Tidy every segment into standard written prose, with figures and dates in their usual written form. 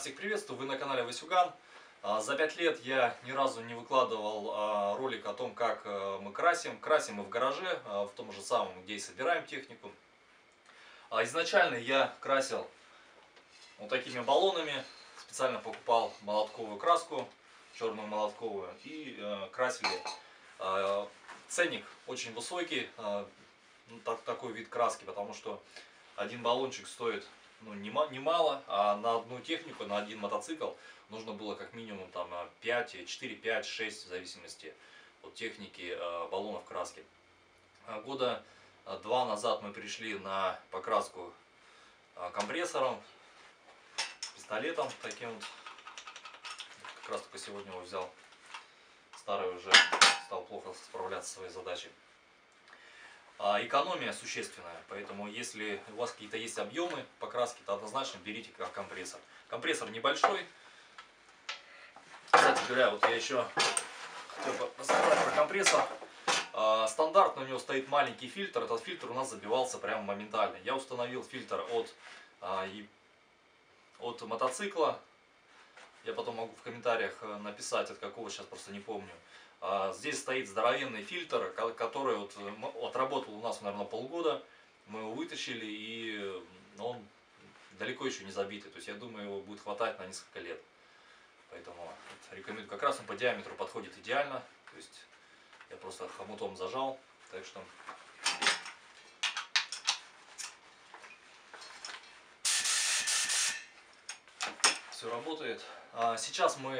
Всех приветствую, вы на канале Васюган. За 5 лет я ни разу не выкладывал ролик о том, как мы красим. Красим мы в гараже, в том же самом, где и собираем технику. Изначально я красил вот такими баллонами, специально покупал молотковую краску, черную молотковую, и красили. Ценник очень высокий, такой вид краски, потому что один баллончик стоит немало, а на одну технику, на один мотоцикл нужно было как минимум там 4, 5, 6, в зависимости от техники, баллонов краски. Года два назад мы пришли на покраску компрессором, пистолетом таким вот. Как раз только сегодня его взял. Старый уже стал плохо справляться со своей задачей. Экономия существенная, поэтому если у вас какие-то есть объемы покраски, то однозначно берите компрессор. Компрессор небольшой. Кстати говоря, вот я еще хотел бы рассказать про компрессор. Стандартно у него стоит маленький фильтр. Этот фильтр у нас забивался прямо моментально. Я установил фильтр от мотоцикла. Я потом могу в комментариях написать, от какого, сейчас просто не помню. Здесь стоит здоровенный фильтр, который вот отработал у нас, наверное, полгода. Мы его вытащили, и он далеко еще не забитый. То есть я думаю, его будет хватать на несколько лет. Поэтому рекомендую. Как раз он по диаметру подходит идеально. То есть я просто хомутом зажал. Так что все работает. Сейчас мы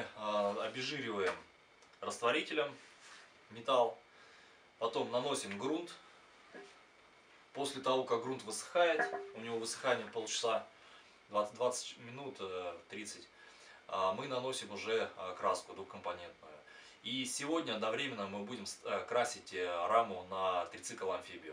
обезжириваем растворителем металл, потом наносим грунт. После того, как грунт высыхает, у него высыхание полчаса, 20 минут, 30, мы наносим уже краску двухкомпонентную. И сегодня одновременно мы будем красить раму на трицикл амфибио.